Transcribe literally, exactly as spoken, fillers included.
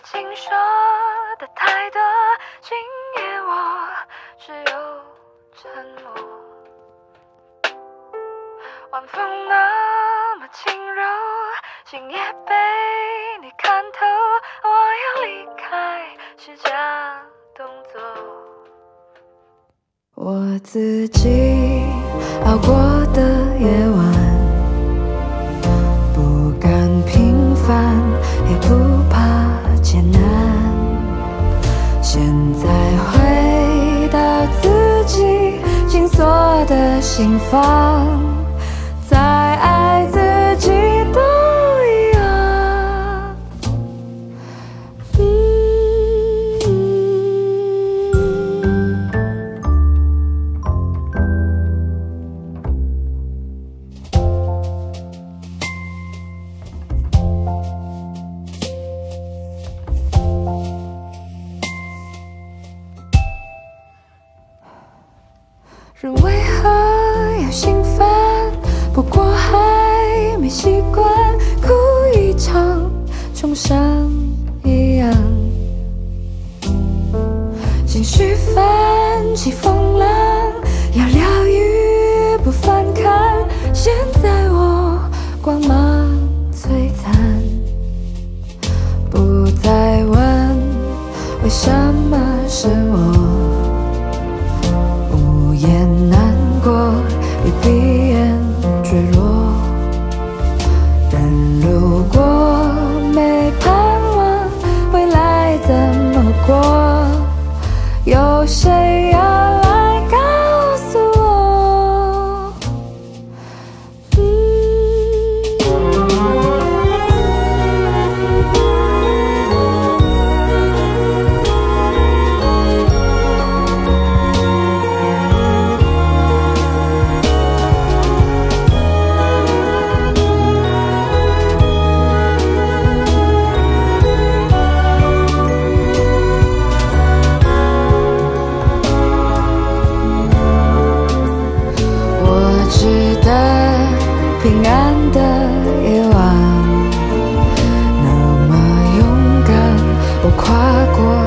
已经说的太多，今夜我只有沉默。晚风那么轻柔，心也被你看透。我要离开是假动作，我自己熬过的夜晚，不敢平凡，也不怕艰难。现在回到自己紧锁的心房。 人为何要心烦？不过还没习惯，哭一场，重生一样。情绪泛起风浪，要疗愈不反抗。现在我光芒璀璨，不再问为什么是我。 与鼻炎坠落，但如果没盼望，未来怎么过？有谁要来告诉我？嗯、平安的夜晚，那么勇敢，我跨过。